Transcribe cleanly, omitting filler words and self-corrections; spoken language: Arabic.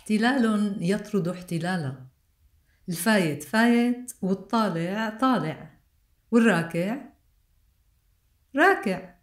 احتلال يطرد احتلالا. الفايت فايت والطالع طالع والراكع راكع.